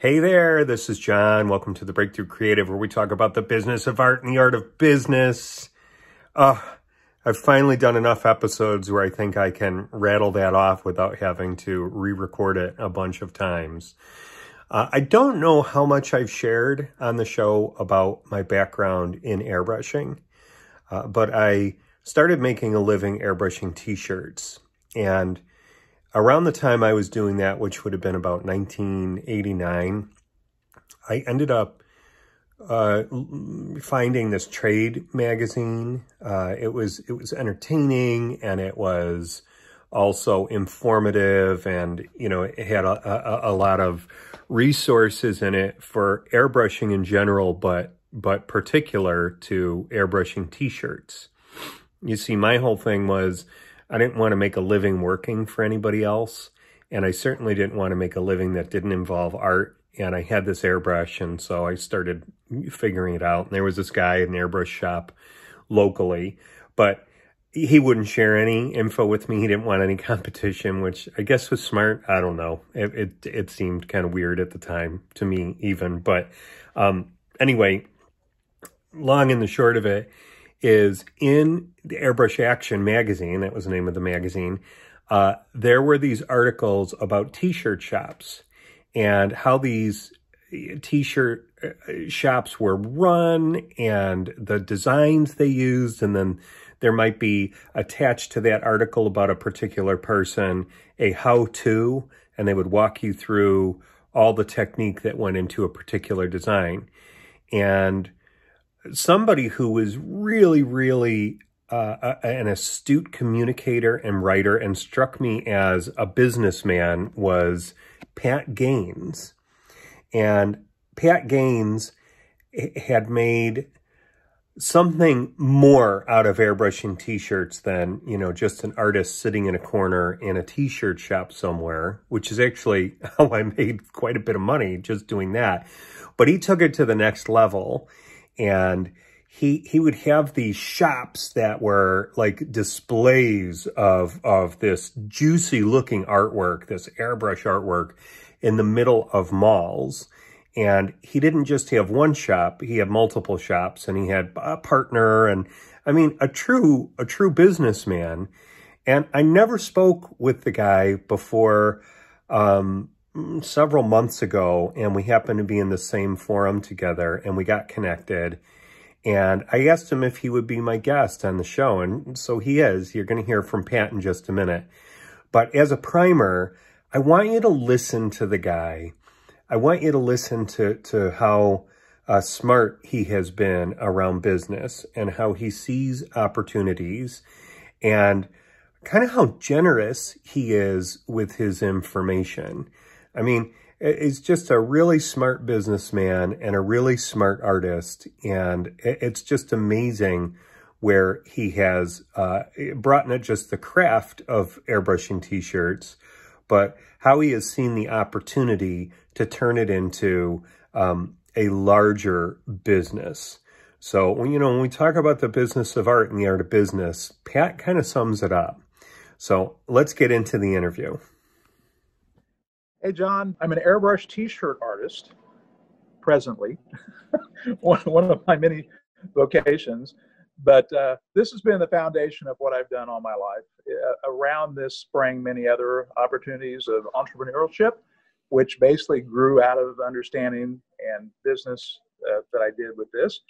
Hey there, this is John. Welcome to the Breakthrough Creative, where we talk about the business of art and the art of business. I've finally done enough episodes where I think I can rattle that off without having to re-record it a bunch of times. I don't know how much I've shared on the show about my background in airbrushing, but I started making a living airbrushing t-shirts. And around the time I was doing that, which would have been about 1989, I ended up finding this trade magazine. It was entertaining, and it was also informative, and you know, it had a lot of resources in it for airbrushing in general, but particular to airbrushing t-shirts. You see, my whole thing was, I didn't want to make a living working for anybody else, and I certainly didn't want to make a living that didn't involve art, and I had this airbrush, and so I started figuring it out. And there was this guy at an airbrush shop locally, but he wouldn't share any info with me. He didn't want any competition, which I guess was smart. I don't know. It seemed kind of weird at the time to me even, but anyway, long and the short of it is, in the Airbrush Action magazine, that was the name of the magazine, there were these articles about t-shirt shops and how these t-shirt shops were run and the designs they used. And then there might be attached to that article about a particular person, a how-to, and they would walk you through all the technique that went into a particular design. And somebody who was really, really an astute communicator and writer and struck me as a businessman was Pat Gaines. And Pat Gaines had made something more out of airbrushing t-shirts than, you know, just an artist sitting in a corner in a t-shirt shop somewhere, which is actually how I made quite a bit of money just doing that. But he took it to the next level. And he would have these shops that were like displays of this juicy looking artwork, this airbrush artwork, in the middle of malls. And he didn't just have one shop, he had multiple shops, and he had a partner, and I mean, a true businessman. And I never spoke with the guy before several months ago, and we happened to be in the same forum together, and we got connected, and I asked him if he would be my guest on the show, and so he is. You're going to hear from Pat in just a minute. But as a primer, I want you to listen to the guy. I want you to listen to how smart he has been around business, and how he sees opportunities, and kind of how generous he is with his information. I mean, it's just a really smart businessman and a really smart artist. And it's just amazing where he has brought not just the craft of airbrushing t-shirts, but how he has seen the opportunity to turn it into a larger business. So, you know, when we talk about the business of art and the art of business, Pat kind of sums it up. So let's get into the interview. Hey, John, I'm an airbrush t-shirt artist, presently, one of my many vocations, but this has been the foundation of what I've done all my life. Around this sprang many other opportunities of entrepreneurship, which basically grew out of understanding and business that I did with this.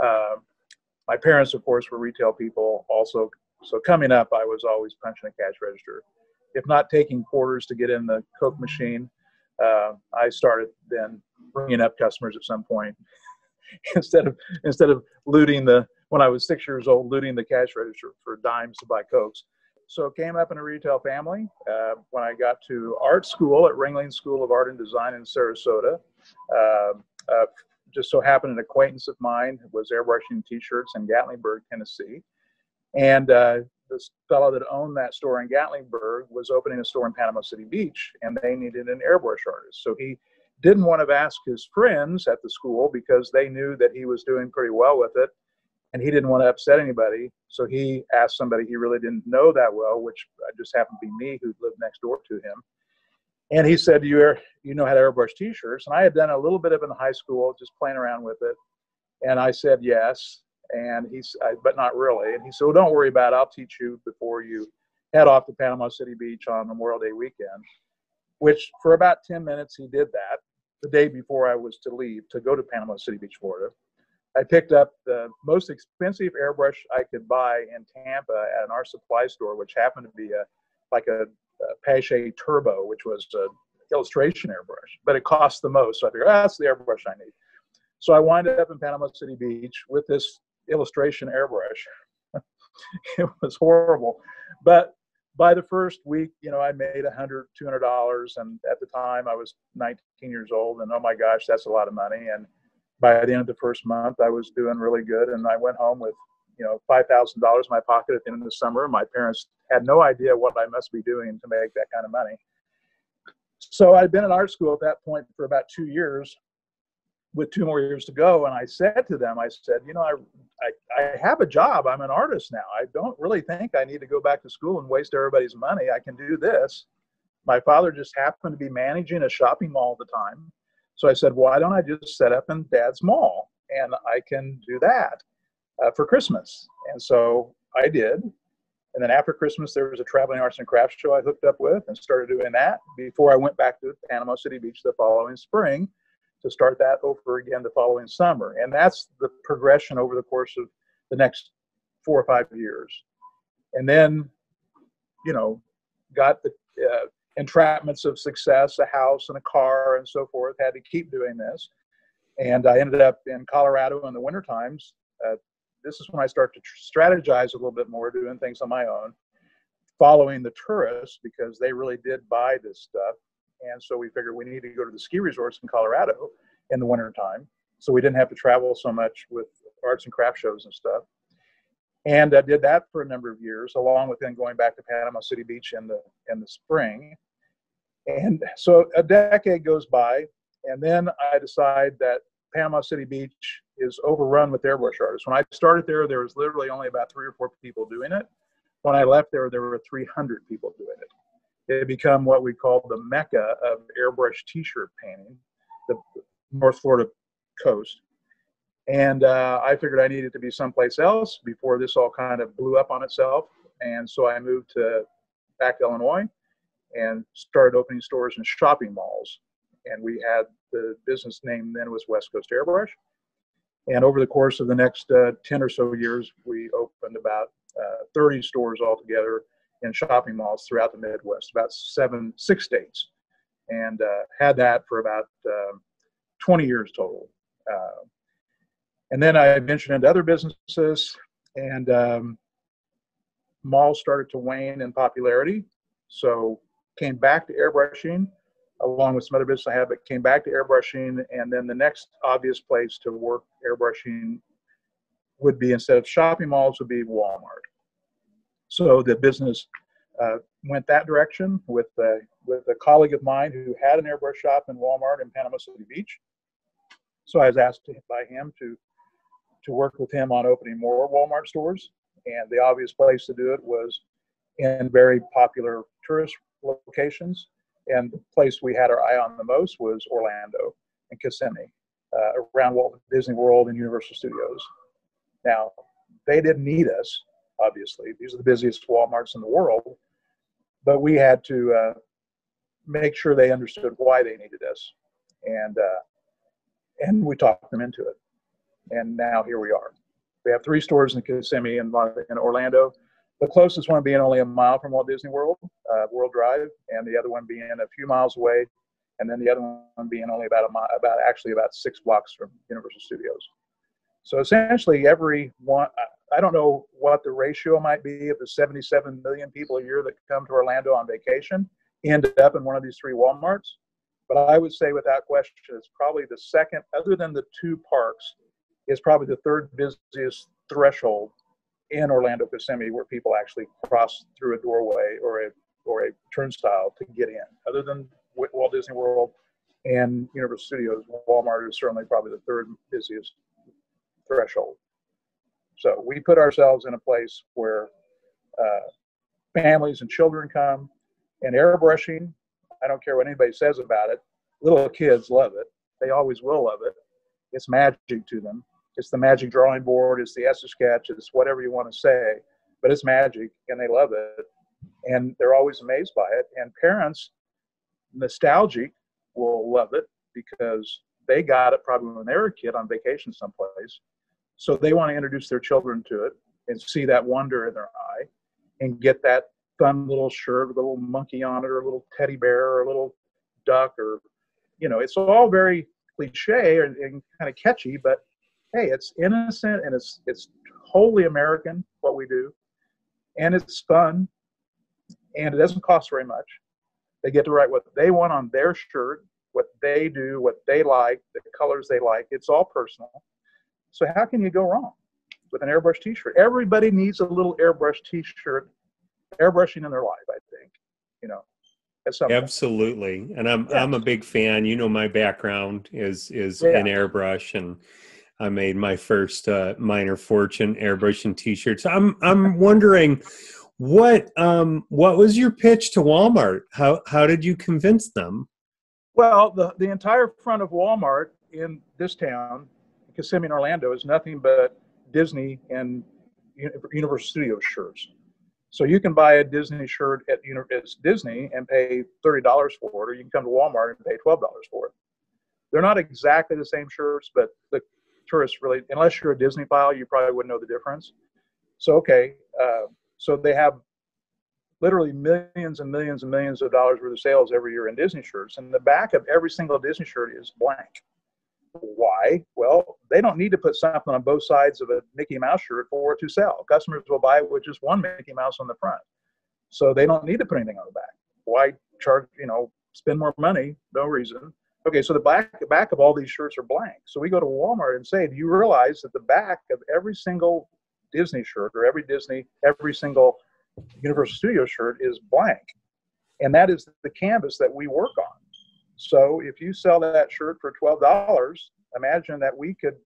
My parents, of course, were retail people also, so coming up, I was always punching a cash register, if not taking quarters to get in the Coke machine. I started then bringing up customers at some point instead of looting the, when I was 6 years old, looting the cash register for dimes to buy Cokes. So it came up in a retail family. When I got to art school at Ringling School of Art and Design in Sarasota, just so happened an acquaintance of mine was airbrushing t-shirts in Gatlinburg, Tennessee. And this fellow that owned that store in Gatlinburg was opening a store in Panama City Beach, and they needed an airbrush artist. So he didn't want to ask his friends at the school because they knew that he was doing pretty well with it, and he didn't want to upset anybody. So he asked somebody he really didn't know that well, which just happened to be me, who lived next door to him. And he said, you know how to airbrush t-shirts? And I had done a little bit of it in high school, just playing around with it. And I said, yes. And he's, but not really. And he said, well, don't worry about it. I'll teach you before you head off to Panama City Beach on Memorial Day weekend, which for about 10 minutes, he did that the day before I was to leave to go to Panama City Beach, Florida. I picked up the most expensive airbrush I could buy in Tampa at an art supply store, which happened to be like a Paasche Turbo, which was an illustration airbrush, but it cost the most. So I figured, oh, that's the airbrush I need. So I wound up in Panama City Beach with this illustration airbrush. It was horrible. But by the first week, you know, I made $100, $200. And at the time, I was 19 years old. And oh my gosh, that's a lot of money. And by the end of the first month, I was doing really good. And I went home with, you know, $5,000 in my pocket at the end of the summer. My parents had no idea what I must be doing to make that kind of money. So I'd been in art school at that point for about 2 years, with 2 more years to go. And I said to them, I said, you know, I have a job. I'm an artist now. I don't really think I need to go back to school and waste everybody's money. I can do this. My father just happened to be managing a shopping mall at the time. So I said, why don't I just set up in Dad's mall? And I can do that for Christmas. And so I did. And then after Christmas, there was a traveling arts and crafts show I hooked up with and started doing that before I went back to Panama City Beach the following spring to start that over again the following summer. And that's the progression over the course of the next 4 or 5 years. And then, you know, got the entrapments of success, a house and a car and so forth, had to keep doing this. And I ended up in Colorado in the winter times. This is when I start to strategize a little bit more, doing things on my own, following the tourists, because they really did buy this stuff. And so we figured we need to go to the ski resorts in Colorado in the wintertime, so we didn't have to travel so much with arts and craft shows and stuff. And I did that for a number of years, along with then going back to Panama City Beach in the spring. And so a decade goes by, and then I decide that Panama City Beach is overrun with airbrush artists. When I started there, there was literally only about 3 or 4 people doing it. When I left there, there were 300 people doing it. It became what we call the mecca of airbrush t-shirt painting, the North Florida coast. And I figured I needed to be someplace else before this all kind of blew up on itself. And so I moved back to Illinois and started opening stores in shopping malls. And we had the business name then was West Coast Airbrush. And over the course of the next 10 or so years, we opened about 30 stores altogether in shopping malls throughout the Midwest, about 6 states, and had that for about 20 years total. And then I ventured into other businesses, and malls started to wane in popularity. So came back to airbrushing, along with some other business I had, but came back to airbrushing. And then the next obvious place to work airbrushing would be, instead of shopping malls, would be Walmart. So the business went that direction with a colleague of mine who had an airbrush shop in Walmart in Panama City Beach. So I was asked by him to work with him on opening more Walmart stores. And the obvious place to do it was in very popular tourist locations. And the place we had our eye on the most was Orlando and Kissimmee, around Walt Disney World and Universal Studios. Now, they didn't need us. Obviously, these are the busiest Walmarts in the world, but we had to make sure they understood why they needed us, and we talked them into it. And now here we are. We have 3 stores in Kissimmee and in Orlando, the closest one being only a mile from Walt Disney World, World Drive, and the other one being a few miles away, and then the other one being only about a mile, actually about 6 blocks from Universal Studios. So essentially every one, I don't know what the ratio might be of the 77 million people a year that come to Orlando on vacation, end up in one of these 3 Walmarts. But I would say without question, it's probably the second, other than the 2 parks, is probably the 3rd busiest threshold in Orlando, Kissimmee, where people actually cross through a doorway or a turnstile to get in. Other than Walt Disney World and Universal Studios, Walmart is certainly probably the 3rd busiest threshold. So we put ourselves in a place where families and children come, and airbrushing I don't care what anybody says about it. Little kids love it. They always will love it. It's magic to them. It's the magic drawing board. It's the Etch-a-Sketch. It's whatever you want to say. But it's magic, and they love it. And they're always amazed by it. And parents, nostalgic, will love it because they got it probably when they were a kid on vacation someplace. So they want to introduce their children to it and see that wonder in their eye and get that fun little shirt with a little monkey on it or a little teddy bear or a little duck or, you know, it's all very cliche and kind of catchy, but hey, it's innocent and it's wholly American, what we do. And it's fun and it doesn't cost very much. They get to write what they want on their shirt, what they do, what they like, the colors they like. It's all personal. So how can you go wrong with an airbrush t-shirt? Everybody needs a little airbrush t-shirt, airbrushing in their life, I think, you know. Absolutely. And I'm a big fan. You know, my background is in airbrush, and I made my first minor fortune airbrushing t-shirts. I'm wondering what was your pitch to Walmart? How did you convince them? Well, the entire front of Walmart in this town, Kissimmee in Orlando, is nothing but Disney and Universal Studios shirts. So you can buy a Disney shirt at Disney and pay $30 for it, or you can come to Walmart and pay $12 for it. They're not exactly the same shirts, but the tourists really, unless you're a Disney-phile, you probably wouldn't know the difference. So, okay, so they have literally millions and millions and millions of dollars worth of sales every year in Disney shirts, and the back of every single Disney shirt is blank. Why? Well, they don't need to put something on both sides of a Mickey Mouse shirt for it to sell. Customers will buy it with just one Mickey Mouse on the front. So they don't need to put anything on the back. Why charge, you know, spend more money? No reason. Okay, so the back of all these shirts are blank. So we go to Walmart and say, do you realize that the back of every single Disney shirt or every single Universal Studios shirt is blank? And that is the canvas that we work on. So if you sell that shirt for $12, imagine that we could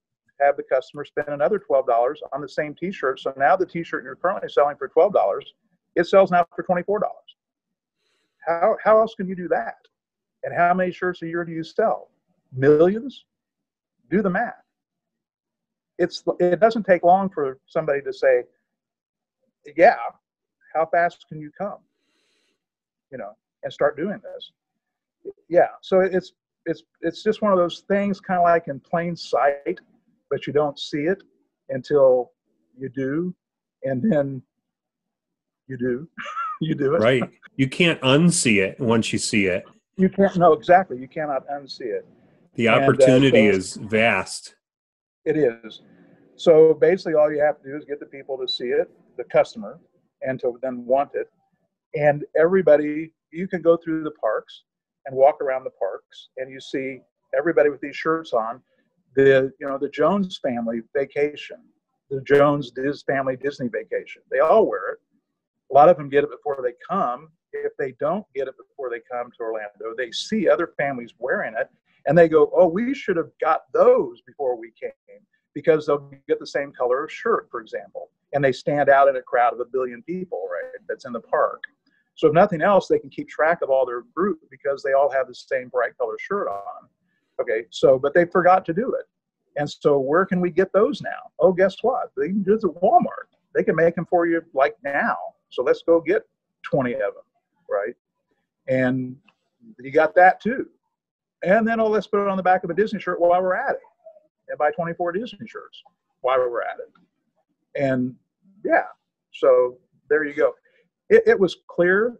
have the customer spend another $12 on the same t-shirt. So now the t-shirt you're currently selling for $12, it sells now for $24. How else can you do that? And how many shirts a year do you sell? Millions? Do the math. It doesn't take long for somebody to say, yeah, how fast can you come? You know, and start doing this. Yeah, so it's just one of those things, kind of like in plain sight, but you don't see it until you do, and then you do, you do it. Right. You can't unsee it once you see it. You can't. No, exactly. You cannot unsee it. The opportunity is vast. It is. So basically, all you have to do is get the people to see it, the customer, and to then want it, and everybody. You can go through the parks and walk around the parks, and you see everybody with these shirts on. The Jones family vacation, the Jones family Disney vacation. They all wear it. A lot of them get it before they come. If they don't get it before they come to Orlando, they see other families wearing it, and they go, oh, we should have got those before we came, because they'll get the same color of shirt, for example, and they stand out in a crowd of a billion people, right, that's in the park. So if nothing else, they can keep track of all their group because they all have the same bright color shirt on. Okay, so, but they forgot to do it. And so where can we get those now? Oh, guess what? They can do it at Walmart. They can make them for you like now. So let's go get 20 of them, right? And you got that too. And then, oh, let's put it on the back of a Disney shirt while we're at it. And buy 24 Disney shirts while we're at it. And yeah, so there you go. It was clear,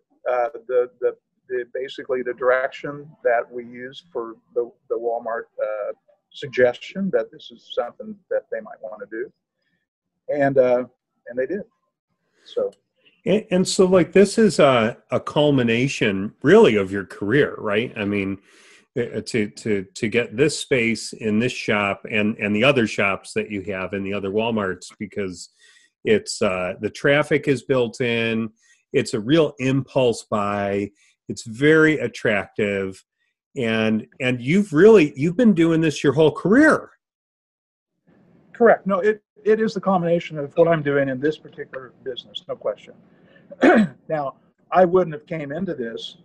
basically the direction that we used for the Walmart suggestion that this is something that they might want to do, and they did. So, and so like this is a culmination really of your career, right? I mean, to get this space in this shop and the other shops that you have in the other Walmarts, because it's the traffic is built in. It's a real impulse buy. It's very attractive. And you've been doing this your whole career. Correct. No, it is the combination of what I'm doing in this particular business, no question. Now, I wouldn't have came into this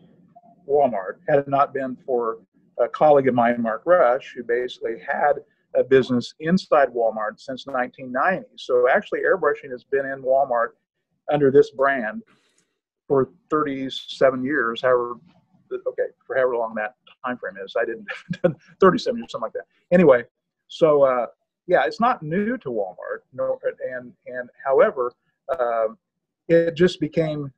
Walmart. Had it not been for a colleague of mine, Mark Rush, who basically had a business inside Walmart since 1990. So actually airbrushing has been in Walmart under this brand for 37 years, however, okay, for however long that time frame is. I didn't, 37 years, something like that. Anyway, so yeah, it's not new to Walmart. No, and however, it just became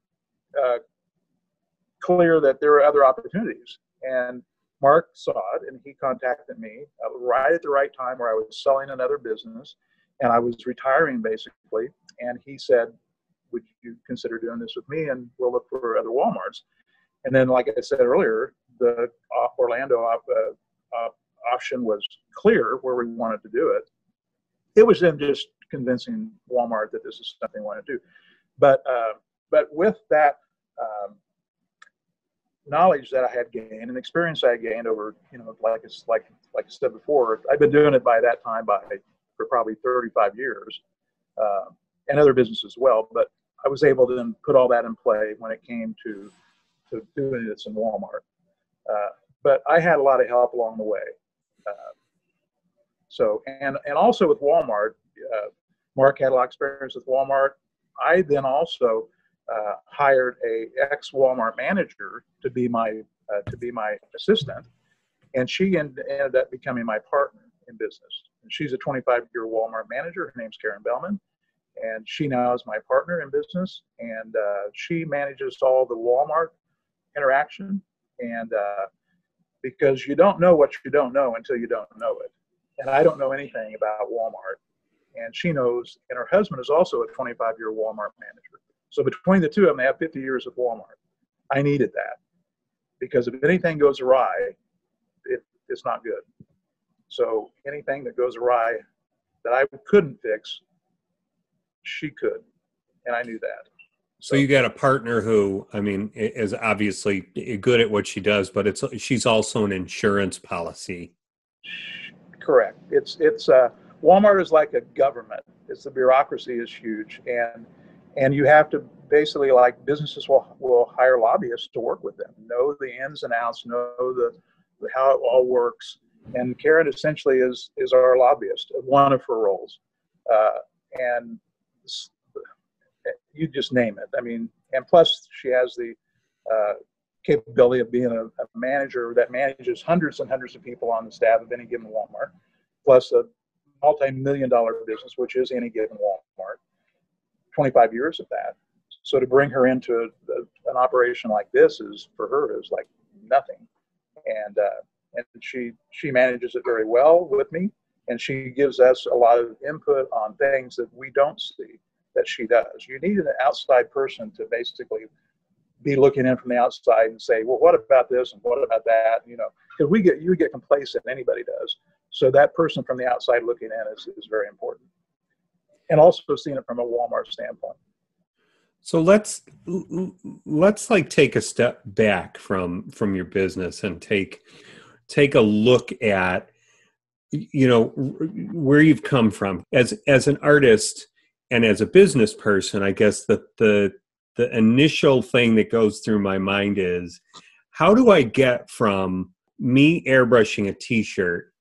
clear that there were other opportunities. And Mark saw it, and he contacted me right at the right time where I was selling another business, and I was retiring, basically. And he said, would you consider doing this with me, and we'll look for other Walmarts. And then, like I said earlier, the Orlando option was clear where we wanted to do it. It was then just convincing Walmart that this is something we want to do. But with that knowledge that I had gained and experience I gained over, you know, like I said before, I've been doing it by that time for probably 35 years and other businesses as well. But I was able to then put all that in play when it came to doing this in Walmart. But I had a lot of help along the way. And also with Walmart, Mark had a lot of experience with Walmart. I then also hired a ex-Walmart manager to be my assistant, and she ended up becoming my partner in business. And she's a 25-year Walmart manager. Her name's Karen Bellman, and she now is my partner in business. And she manages all the Walmart interaction. And because you don't know what you don't know until you don't know it. And I don't know anything about Walmart. And she knows, and her husband is also a 25-year Walmart manager. So between the two of them, they have 50 years of Walmart. I needed that because if anything goes awry, it's not good. So anything that goes awry that I couldn't fix, she could, and I knew that. So you got a partner who, I mean, is obviously good at what she does, but she's also an insurance policy. Correct. It's Walmart is like a government. It's the bureaucracy is huge, and you have to basically, like, businesses will hire lobbyists to work with them, know the ins and outs, know the how it all works. And Karen essentially is our lobbyist, one of her roles, and you just name it. I mean, and plus she has the capability of being a manager that manages hundreds and hundreds of people on the staff of any given Walmart, plus a multi-million-dollar business, which is any given Walmart, 25 years of that. So to bring her into an operation like this is, for her, is like nothing. And she manages it very well with me, and she gives us a lot of input on things that we don't see that she does. You need an outside person to basically be looking in from the outside and say, well, what about this and what about that? You know, because you get complacent, anybody does. So that person from the outside looking in is very important. And also seeing it from a Walmart standpoint. So let's like take a step back from your business and take a look at, you know, where you've come from as an artist and as a business person. I guess that the initial thing that goes through my mind is, how do I get from me airbrushing a t-shirt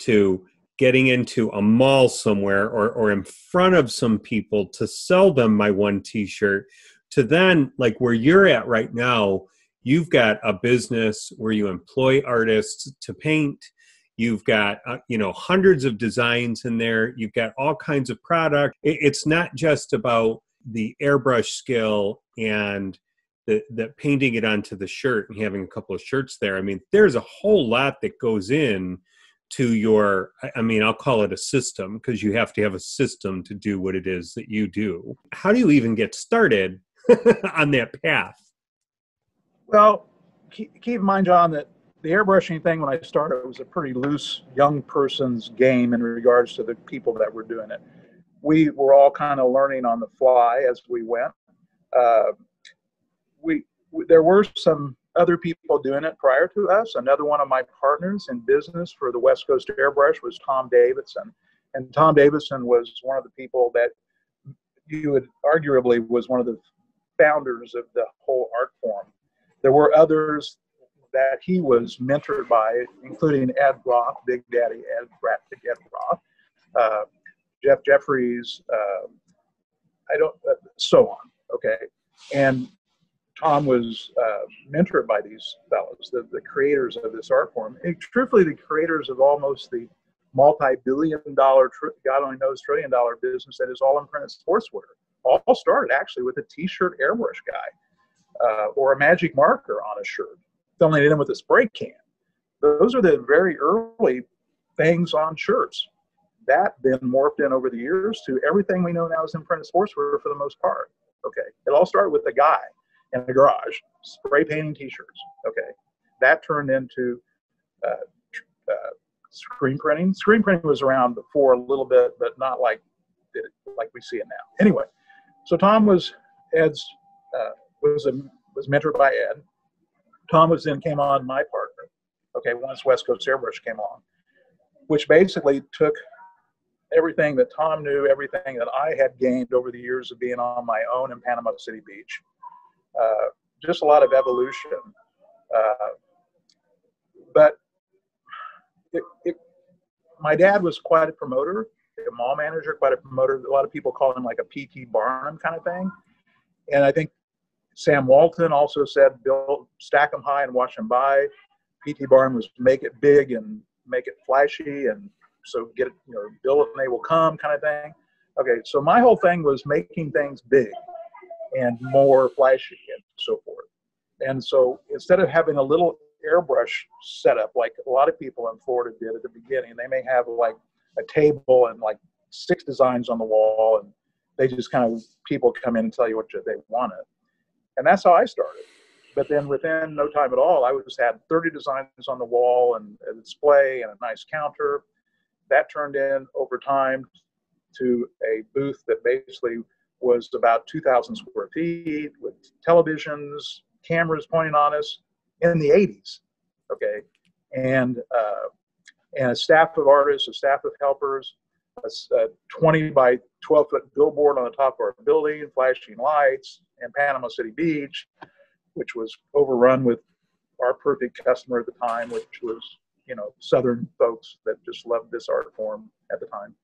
to getting into a mall somewhere or in front of some people to sell them my one t-shirt, to then, like, where you're at right now, you've got a business where you employ artists to paint. You've got, you know, hundreds of designs in there. You've got all kinds of product. It's not just about the airbrush skill and the painting it onto the shirt and having a couple of shirts there. I mean, there's a whole lot that goes in to your, I mean, I'll call it a system, because you have to have a system to do what it is that you do. How do you even get started on that path? Well, keep in mind, John, that the airbrushing thing, when I started, it was a pretty loose young person's game in regards to the people that were doing it. We were all kind of learning on the fly as we went. There were some other people doing it prior to us. Another one of my partners in business for the West Coast Airbrush was Tom Davidson. And Tom Davidson was one of the people that you would arguably was one of the founders of the whole art form. There were others that he was mentored by, including Ed Roth, Big Daddy Ed, Drastic Ed Roth, Jeff Jeffries, so on, okay? And Tom was mentored by these fellows, the creators of this art form, and truthfully the creators of almost the multi-billion-dollar, God only knows, trillion-dollar business that is all imprinted sportswear. All started actually with a T-shirt airbrush guy or a magic marker on a shirt, filling it in with a spray can. Those are the very early things on shirts. That then morphed in over the years to everything we know now is imprinted sportswear for the most part. Okay, it all started with a guy in the garage spray painting T-shirts. Okay, that turned into screen printing. Screen printing was around before a little bit, but not like we see it now. Anyway, so Tom was was mentored by Ed. Tom came on my partner. Okay, once West Coast Airbrush came on, which basically took everything that Tom knew, everything that I had gained over the years of being on my own in Panama City Beach. Just a lot of evolution. But my dad was quite a promoter, a mall manager, quite a promoter. A lot of people call him like a P.T. Barnum kind of thing. And I think Sam Walton also said, "Build, stack them high and watch them buy." P.T. Barnum was make it big and make it flashy, and so get it, you know, build it and they will come kind of thing. Okay, so my whole thing was making things big and more flashy and so forth. And so instead of having a little airbrush setup like a lot of people in Florida did at the beginning, they may have like a table and like 6 designs on the wall, and they just kind of, people come in and tell you what they wanted. And that's how I started. But then within no time at all, I just had 30 designs on the wall and a display and a nice counter. That turned in over time to a booth that basically was about 2,000 square feet with televisions, cameras pointing on us in the 80s, okay? And a staff of artists, a staff of helpers, a 20 by 12 foot billboard on the top of our building, flashing lights, and Panama City Beach, which was overrun with our perfect customer at the time, which was, you know, Southern folks that just loved this art form at the time.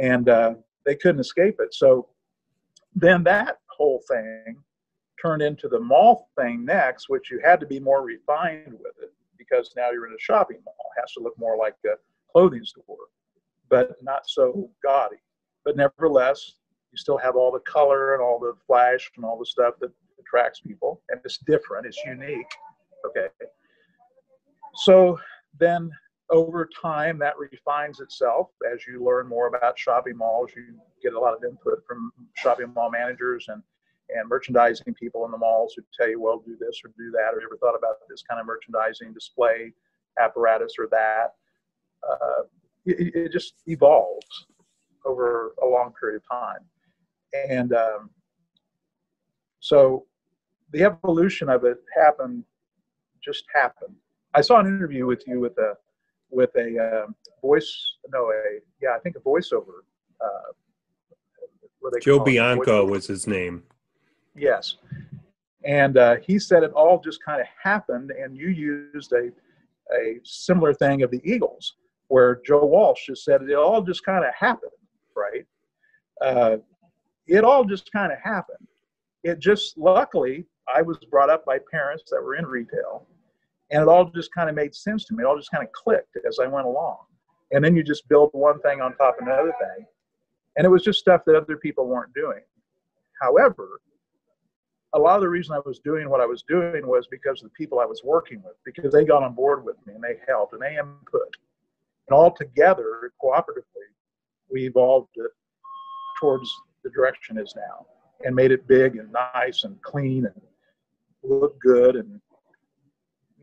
And they couldn't escape it. So then that whole thing turned into the mall thing next, which you had to be more refined with it, because now you're in a shopping mall. It has to look more like a clothing store, but not so gaudy. But nevertheless, you still have all the color and all the flash and all the stuff that attracts people. And it's different, it's unique, okay? So then over time, that refines itself. As you learn more about shopping malls, you get a lot of input from shopping mall managers and merchandising people in the malls who tell you, well, do this or do that, or ever thought about this kind of merchandising display apparatus or that. It just evolves over a long period of time. And so the evolution of it just happened. I saw an interview with you with a voiceover. Joe Bianco was his name. Yes. And he said it all just kind of happened, and you used a similar thing of the Eagles, where Joe Walsh just said it all just kind of happened, right? It all just kind of happened. It just, luckily, I was brought up by parents that were in retail, and it all just kind of made sense to me. It all just kind of clicked as I went along. And then you just build one thing on top of another thing. And it was just stuff that other people weren't doing. However, a lot of the reason I was doing what I was doing was because of the people I was working with, because they got on board with me and they helped and they input. And all together, cooperatively, we evolved it towards the direction it is now and made it big and nice and clean and look good and,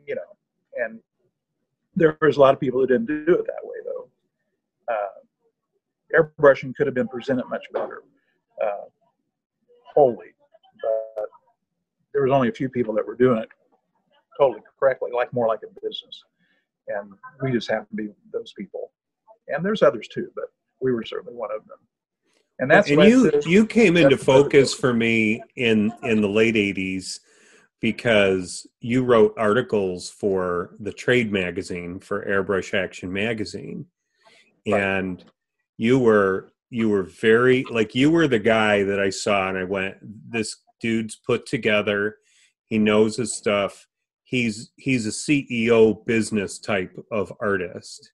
you know, and there was a lot of people who didn't do it that way, though. Airbrushing could have been presented much better, wholly, but there was only a few people that were doing it totally correctly, more like a business, and we just happened to be those people. And there's others too, but we were certainly one of them. And that's you came into focus for me in the late '80s. because you wrote articles for the trade magazine, for Airbrush Action magazine. And you were very, like, you were the guy that I saw and I went, this dude's put together. He knows his stuff. He's a CEO business type of artist.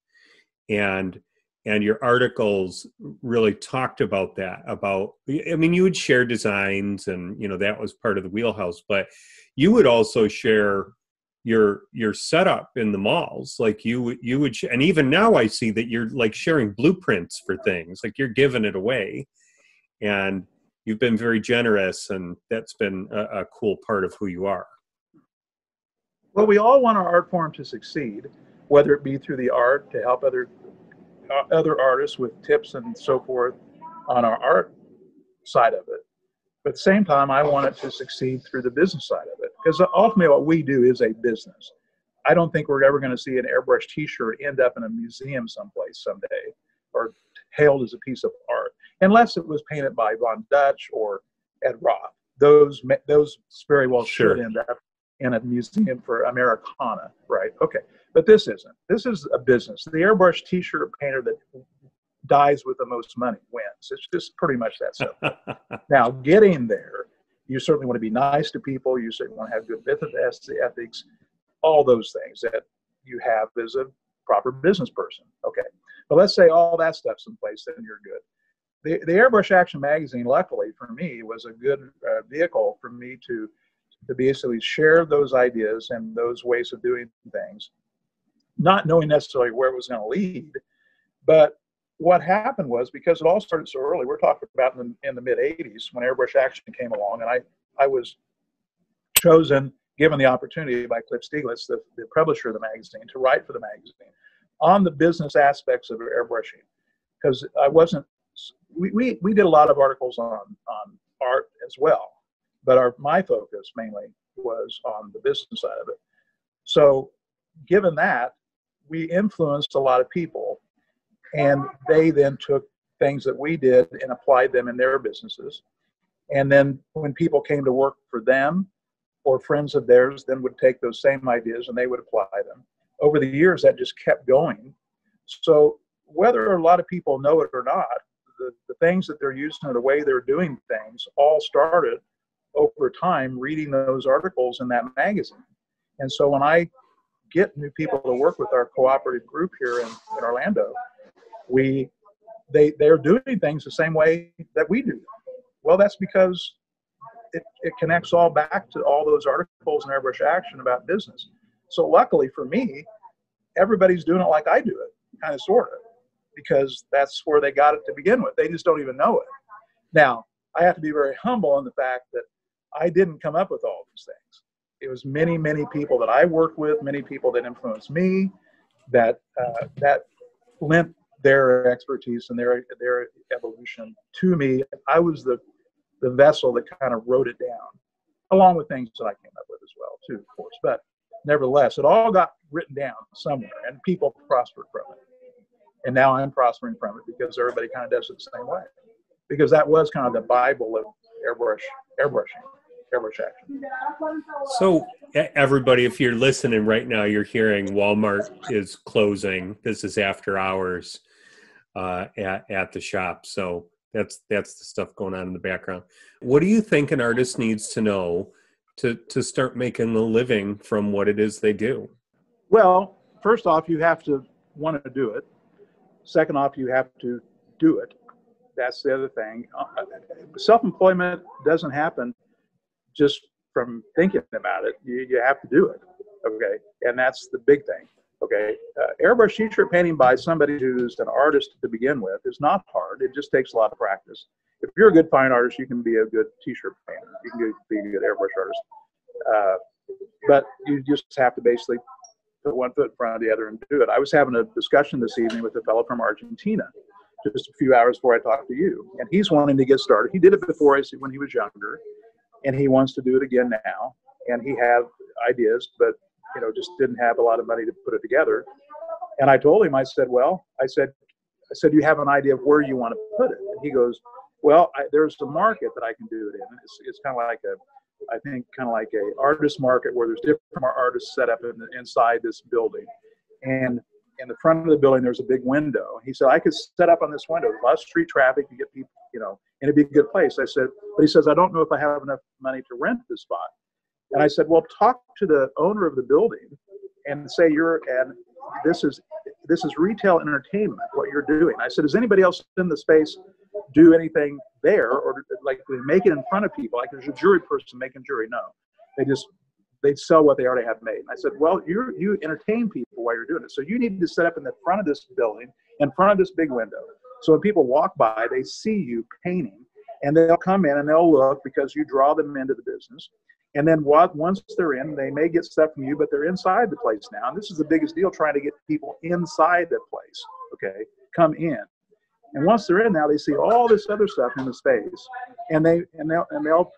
And your articles really talked about that, about, I mean, you would share designs and, you know, that was part of the wheelhouse, but you would also share your setup in the malls. Like you would, and even now I see that you're like sharing blueprints for things, like you're giving it away, and you've been very generous, and that's been a cool part of who you are. Well, we all want our art form to succeed, whether it be through the art to help other artists with tips and so forth on our art side of it. But at the same time, I want it to succeed through the business side of it, because ultimately what we do is a business. I don't think we're ever going to see an airbrush t-shirt end up in a museum someplace someday or hailed as a piece of art, unless it was painted by Von Dutch or Ed Roth. Those very well should end up in a museum for Americana, right? Okay. But this isn't. This is a business. The airbrush t-shirt painter that dies with the most money wins. It's just pretty much that simple. Now, getting there, you certainly want to be nice to people. You certainly want to have good business ethics, all those things that you have as a proper business person. Okay. But let's say all that stuff's in place, then you're good. The Airbrush Action magazine, luckily for me, was a good vehicle for me to basically share those ideas and those ways of doing things, not knowing necessarily where it was going to lead. But what happened was, because it all started so early, we're talking about in the mid-'80s when Airbrush Action came along, and I was chosen, given the opportunity by Cliff Stieglitz, the publisher of the magazine, to write for the magazine on the business aspects of airbrushing. Because I wasn't, we did a lot of articles on art as well, but my focus mainly was on the business side of it. So given that, we influenced a lot of people, and they then took things that we did and applied them in their businesses. And then when people came to work for them, or friends of theirs then would take those same ideas and they would apply them. Over the years, that just kept going. So whether a lot of people know it or not, the things that they're using and the way they're doing things all started over time reading those articles in that magazine. And so when I get new people to work with our cooperative group here in Orlando, they're doing things the same way that we do. Well, that's because it connects all back to all those articles in Airbrush Action about business. So luckily for me, everybody's doing it like I do it, kind of sort of, because that's where they got it to begin with. They just don't even know it. Now, I have to be very humble in the fact that I didn't come up with all these things. It was many, many people that I worked with, many people that influenced me, that lent their expertise and their evolution to me. I was the vessel that kind of wrote it down, along with things that I came up with as well, too, of course. But nevertheless, it all got written down somewhere, and people prospered from it. And now I'm prospering from it because everybody kind of does it the same way, because that was kind of the Bible of airbrushing. Airbrush Action. So everybody, if you're listening right now, you're hearing Walmart is closing. This is after hours at the shop. So that's the stuff going on in the background. What do you think an artist needs to know to start making a living from what it is they do? Well, first off, you have to want to do it. Second off, you have to do it. That's the other thing. Self-employment doesn't happen just from thinking about it. You have to do it, okay? And that's the big thing, okay? Airbrush t-shirt painting by somebody who's an artist to begin with is not hard. It just takes a lot of practice. If you're a good fine artist, you can be a good t-shirt painter. You can be a good airbrush artist. But you just have to basically put one foot in front of the other and do it. I was having a discussion this evening with a fellow from Argentina just a few hours before I talked to you. And he's wanting to get started. He did it before when he was younger, and he wants to do it again now. And he had ideas, but, you know, just didn't have a lot of money to put it together. And I told him, I said, well, I said, you have an idea of where you want to put it? And he goes, well, there's a market that I can do it in. It's kind of like I think, kind of like a artist market where there's different artists set up inside this building. And in the front of the building, there's a big window. He said, I could set up on this window, a lot of street traffic, you get people, you know, and it'd be a good place. I said, but he says, I don't know if I have enough money to rent this spot. And I said, well, talk to the owner of the building and say this is retail entertainment, what you're doing. I said, does anybody else in the space do anything there, or like make it in front of people? Like there's a jury person making jury? No, they'd sell what they already have made. And I said, well, you entertain people while you're doing it. So you need to set up in the front of this building, in front of this big window. So when people walk by, they see you painting, and they'll come in and they'll look because you draw them into the business. And then once they're in, they may get stuff from you, but they're inside the place now. And this is the biggest deal, trying to get people inside the place, okay, come in. And once they're in now, they see all this other stuff in the space. And they'll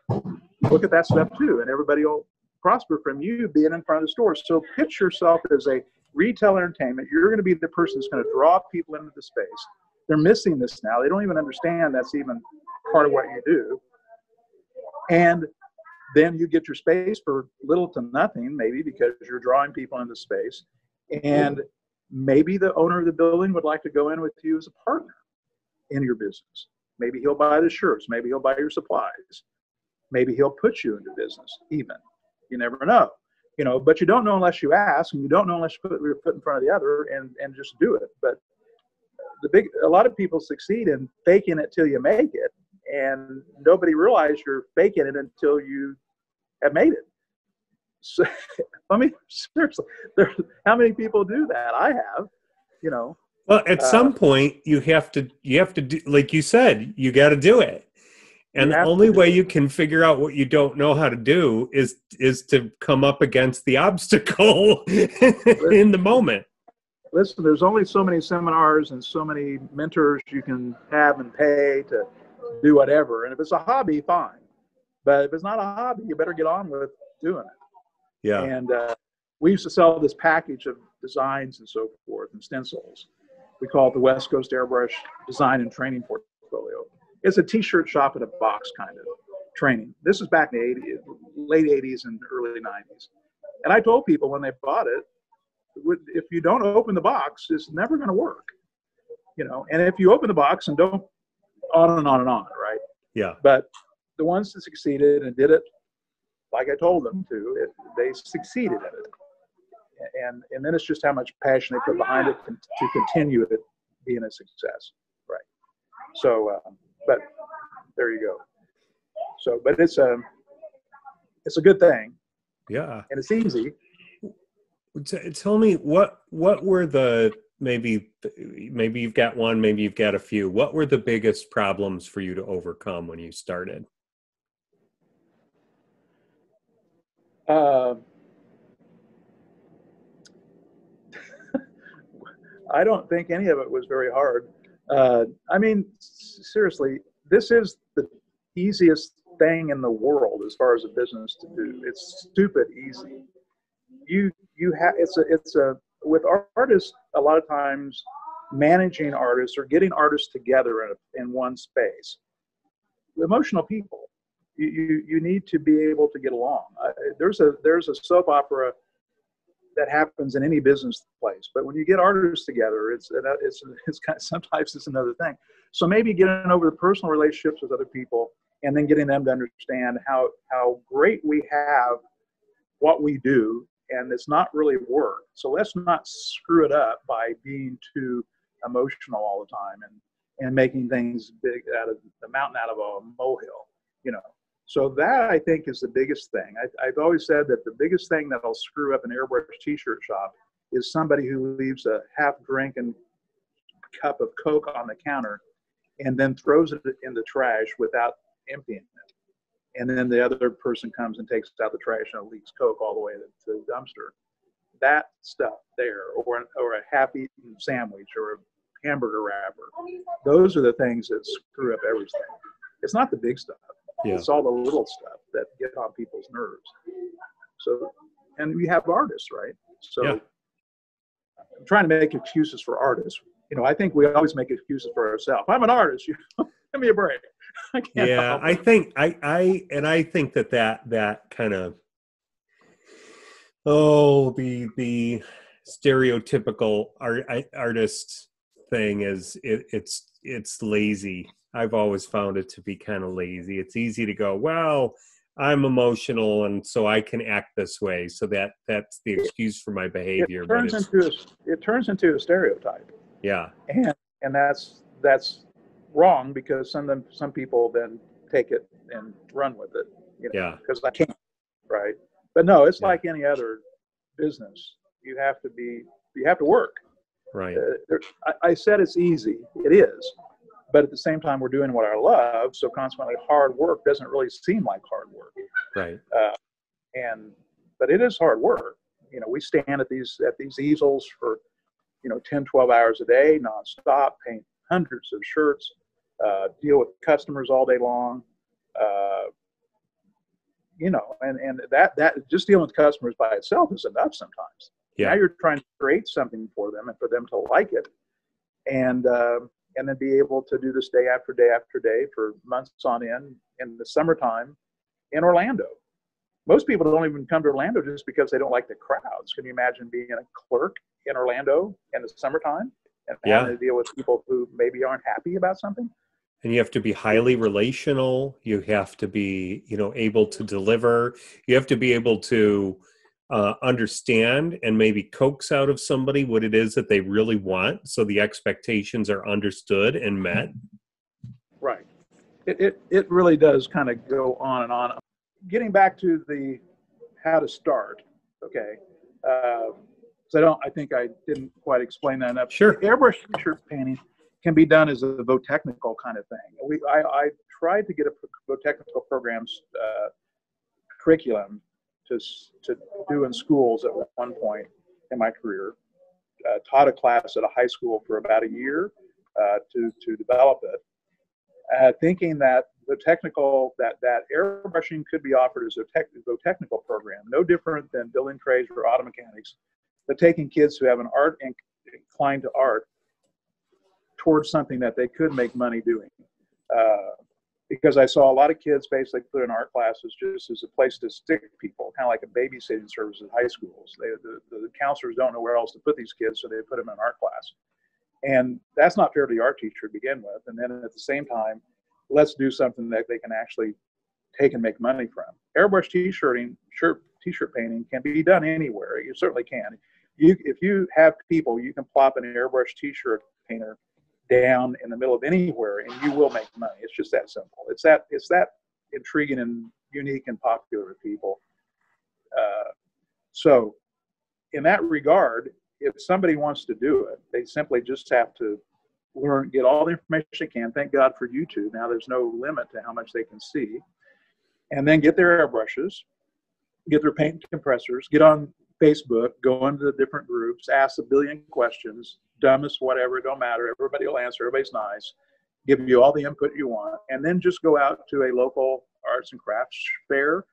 look at that stuff too, and everybody will prosper from you being in front of the store. So pitch yourself as a retail entertainment. You're going to be the person that's going to draw people into the space. They're missing this now. They don't even understand that's even part of what you do. And then you get your space for little to nothing, maybe, because you're drawing people into space. And maybe the owner of the building would like to go in with you as a partner in your business. Maybe he'll buy the shirts. Maybe he'll buy your supplies. Maybe he'll put you into business, even. You never know, you know, but you don't know unless you ask, and you don't know unless you put your foot in front of the other and just do it. But a lot of people succeed in faking it till you make it. And nobody realized you're faking it until you have made it. So, I mean, seriously, how many people do that? I have, you know. Well, at some point, you have to do, like you said, you got to do it. And the only way you can figure out what you don't know how to do is to come up against the obstacle in the moment. Listen, there's only so many seminars and so many mentors you can have and pay to do whatever. And if it's a hobby, fine. But if it's not a hobby, you better get on with doing it. Yeah. And we used to sell this package of designs and so forth and stencils. We call it the West Coast Airbrush Design and Training Portfolio. It's a t-shirt shop in a box kind of training. This is back in the 80s, late 80s and early 90s. And I told people when they bought it, if you don't open the box, it's never going to work. You know, and if you open the box and don't, on and on and on, right? Yeah. But the ones that succeeded and did it like I told them to, they succeeded at it. And then it's just how much passion they put behind it to continue it being a success, right? So, but there you go. So, but it's a good thing. Yeah. And it's easy. Tell me what were the maybe you've got one, maybe you've got a few. What were the biggest problems for you to overcome when you started? I don't think any of it was very hard. I mean, seriously, this is the easiest thing in the world as far as a business to do. It's stupid easy. With artists, a lot of times managing artists or getting artists together in one space, emotional people, you need to be able to get along. There's a soap opera that happens in any business place, but when you get artists together, it's kind of, sometimes it's another thing. So maybe getting over the personal relationships with other people and then getting them to understand how great we have what we do. And it's not really work. So let's not screw it up by being too emotional all the time and making things big out of the mountain out of a molehill, you know. So that, I think, is the biggest thing. I've always said that the biggest thing that'll screw up an airbrush t-shirt shop is somebody who leaves a half drink and cup of Coke on the counter and then throws it in the trash without emptying it. And then the other person comes and takes out the trash and it leaks Coke all the way to the dumpster. That stuff there, or a half-eaten sandwich or a hamburger wrapper, those are the things that screw up everything. It's not the big stuff. Yeah. It's all the little stuff that get on people's nerves. So, and we have artists, right? So yeah. I'm trying to make excuses for artists. You know, I think we always make excuses for ourselves. I'm an artist. You know? Give me a break. I think that kind of, the stereotypical artist thing is it's lazy. I've always found it to be kind of lazy. It's easy to go, well, I'm emotional, and so I can act this way. So that's the excuse for my behavior. It turns into a stereotype. Yeah, and that's wrong, because some people then take it and run with it. You know, yeah, because I can't, right? But no, it's like any other business. You have to work. Right. I said it's easy. It is. But at the same time, we're doing what I love, so consequently, hard work doesn't really seem like hard work. Right. But it is hard work. You know, we stand at these easels for, 10, 12 hours a day, nonstop, paint hundreds of shirts, deal with customers all day long. And that just dealing with customers by itself is enough sometimes. Yeah. Now you're trying to create something for them and for them to like it. And then be able to do this day after day after day for months on end in the summertime in Orlando. Most people don't even come to Orlando just because they don't like the crowds. Can you imagine being a clerk in Orlando in the summertime and having to deal with people who maybe aren't happy about something? And you have to be highly relational. You have to be, able to deliver. You have to be able to understand and maybe coax out of somebody what it is that they really want, so the expectations are understood and met. Right. It really does kind of go on and on. Getting back to the how to start, okay? I think I didn't quite explain that enough. Sure. Airbrush T-shirt painting can be done as a Votechnical kind of thing. I tried to get a Votechnical programs curriculum to do in schools at one point in my career. Taught a class at a high school for about a year to develop it, thinking that that airbrushing could be offered as a technical program, no different than building trades or auto mechanics, but taking kids who have an art inclined to art towards something that they could make money doing. Because I saw a lot of kids basically put in art classes just as a place to stick people, kind of like a babysitting service at high schools. The counselors don't know where else to put these kids, so they put them in art class. And that's not fair to the art teacher to begin with. And then at the same time, let's do something that they can actually take and make money from. Airbrush T-shirt painting can be done anywhere. You certainly can. If you have people, you can plop an airbrush T-shirt painter down in the middle of anywhere, and you will make money. It's just that simple. It's that intriguing and unique and popular to people. So in that regard, if somebody wants to do it, they simply just have to learn, get all the information they can. Thank God for YouTube. Now there's no limit to how much they can see. And then get their airbrushes, get their paint compressors, get on Facebook, go into the different groups, ask a billion questions, dumbest, whatever, it don't matter. Everybody will answer. Everybody's nice. Give you all the input you want. And then just go out to a local arts and crafts fair,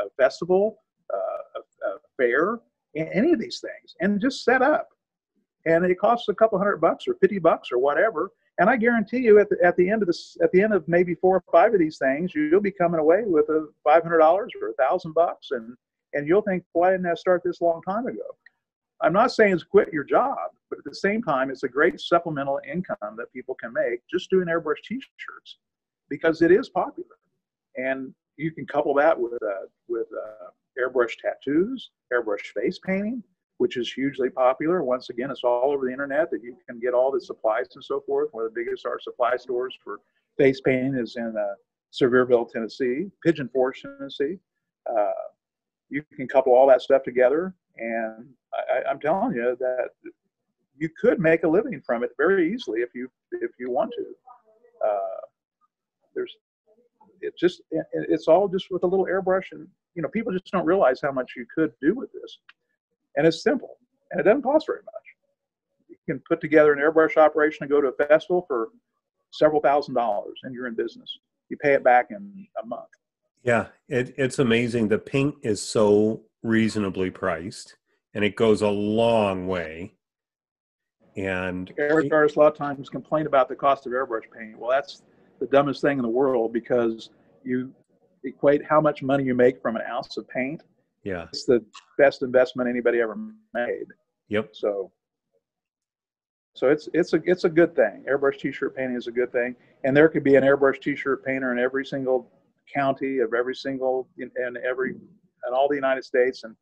a festival, a fair, any of these things, and just set up. And it costs a couple $100 or $50 or whatever. And I guarantee you at the end of maybe 4 or 5 of these things, you'll be coming away with a $500 or $1,000. And you'll think, why didn't I start this a long time ago? I'm not saying it's quit your job, but at the same time, it's a great supplemental income that people can make just doing airbrush T-shirts, because it is popular. And you can couple that with airbrush tattoos, airbrush face painting, which is hugely popular. Once again, it's all over the internet that you can get all the supplies and so forth. One of the biggest art supply stores for face painting is in Sevierville, Tennessee, Pigeon Forge, Tennessee. You can couple all that stuff together, and I'm telling you that you could make a living from it very easily if you want to. It's all just with a little airbrush, and people just don't realize how much you could do with this. And it's simple, and it doesn't cost very much. You can put together an airbrush operation and go to a festival for several $1,000, and you're in business. You pay it back in a month. Yeah, it's amazing. The paint is so reasonably priced, and it goes a long way. And airbrush artists a lot of times complain about the cost of airbrush paint. Well, that's the dumbest thing in the world, because you equate how much money you make from an ounce of paint. Yeah. It's the best investment anybody ever made. Yep. So it's a good thing. Airbrush t-shirt painting is a good thing. And there could be an airbrush t-shirt painter in every single county of every single, in all the United States, and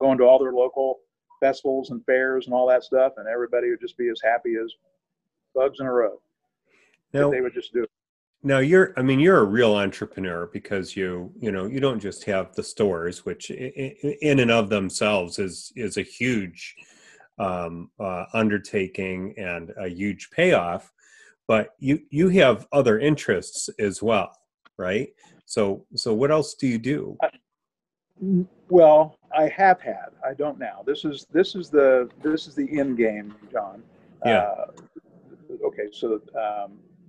going to all their local festivals and fairs and all that stuff. And everybody would just be as happy as bugs in a row. Now, they would just do it. Now you're a real entrepreneur, because you don't just have the stores, which in and of themselves is a huge undertaking and a huge payoff, but you have other interests as well, right? So what else do you do? Well, I have had. I don't now. This is the end game, John. Yeah.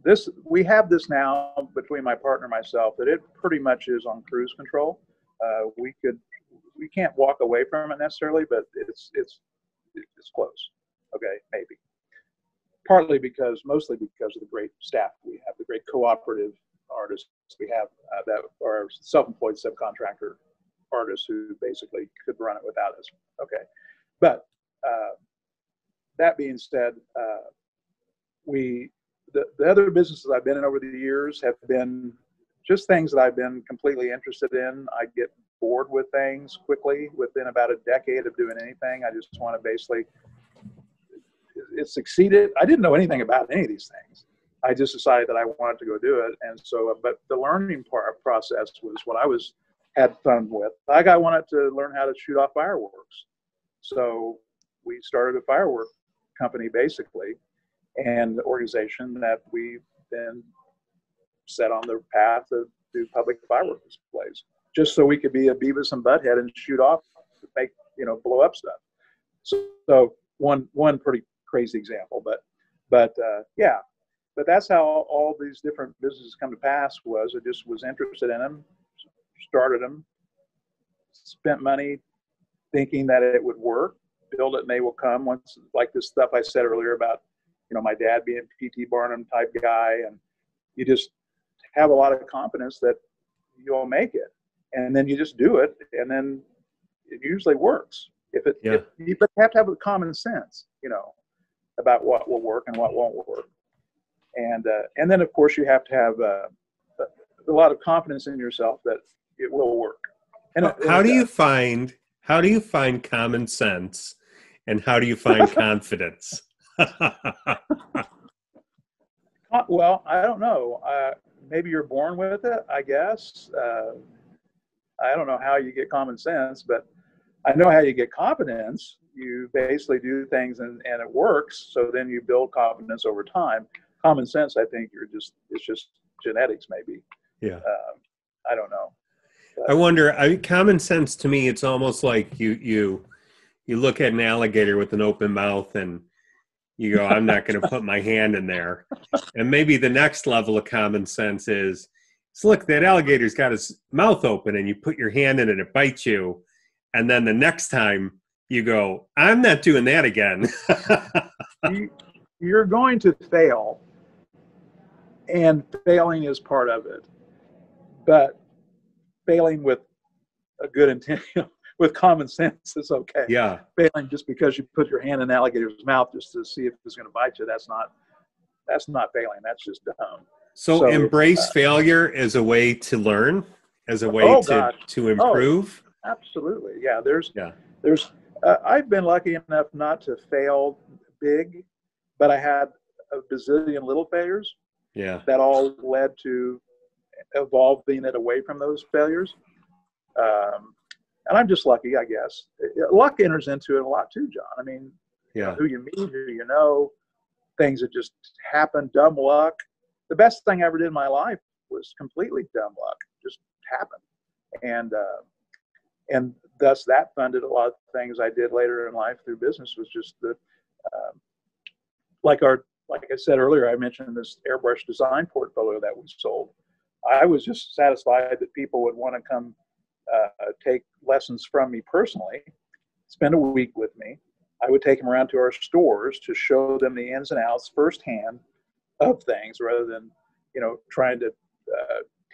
This, we have this now between my partner and myself, that it pretty much is on cruise control. We can't walk away from it necessarily, but it's close. Okay. Maybe mostly because of the great staff we have, the great cooperative artists we have, that are self-employed subcontractor artists who basically could run it without us. Okay. But, that being said, the other businesses I've been in over the years have been just things that I've been completely interested in. I get bored with things quickly. Within about a decade of doing anything, I just want to basically, it succeeded. I didn't know anything about any of these things. I just decided that I wanted to go do it. And so, but the learning process was what I had fun with. Like, I wanted to learn how to shoot off fireworks. So we started a firework company, basically, and organization that we then set on the path to do public fireworks displays, just so we could be a Beavis and Butthead and shoot off, blow up stuff. So one pretty crazy example, but that's how all these different businesses come to pass. Was I just was interested in them, started them, spent money thinking that it would work, build it and they will come. Once, like this stuff I said earlier about, my dad being P.T. Barnum type guy, and you just have a lot of confidence that you'll make it, and then you just do it, and then it usually works. You have to have a common sense, about what will work and what won't work, and then of course you have to have a lot of confidence in yourself that it will work. And how do you find common sense, and how do you find confidence? Well, I don't know. Maybe you're born with it, I guess. I don't know how you get common sense, but I know how you get confidence. You basically do things and it works. So then you build confidence over time. Common sense, I think it's just genetics, maybe. Yeah. I don't know. But I wonder, common sense to me, it's almost like you look at an alligator with an open mouth and you go, I'm not going to put my hand in there. And maybe the next level of common sense is look, that alligator's got his mouth open, and you put your hand in it, it bites you. And then the next time you go, I'm not doing that again. You're going to fail. And failing is part of it. But failing with a good intent, with common sense, is okay. Yeah. Failing just because you put your hand in an alligator's mouth just to see if it's going to bite you, that's not failing. That's just dumb. So embrace failure as a way to learn, as a way to improve. Oh, absolutely. Yeah. There's I've been lucky enough not to fail big, but I had a bazillion little failures. Yeah. That all led to evolving it away from those failures. And I'm just lucky, I guess. Luck enters into it a lot too, John. I mean, who you meet, who you know, things that just happen, dumb luck. The best thing I ever did in my life was completely dumb luck. Just happened. And thus that funded a lot of things I did later in life through business. Was just the, like I said earlier, I mentioned this airbrush design portfolio that we sold. I was just satisfied that people would want to come take lessons from me personally, spend a week with me. I would take them around to our stores to show them the ins and outs firsthand of things, rather than you know, trying to